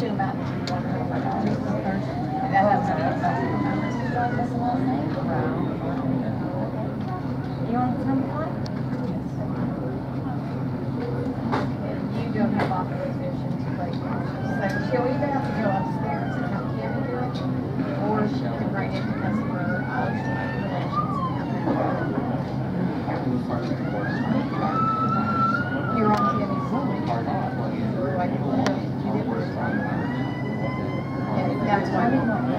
shoot about $1,000. You want some fun? You don't have authorization to play games. So she'll either have to go upstairs and have Candy do it, or she'll be right into customer relations and have that. You're on Candy's phone. That's why we want to I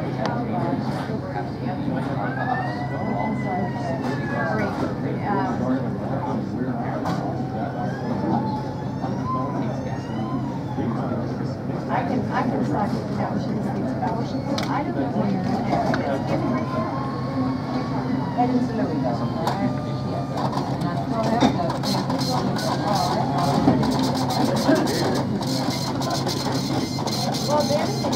can start with the fellowship. I don't know where you're at. That is Louis, though. Well, the other thing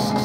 say,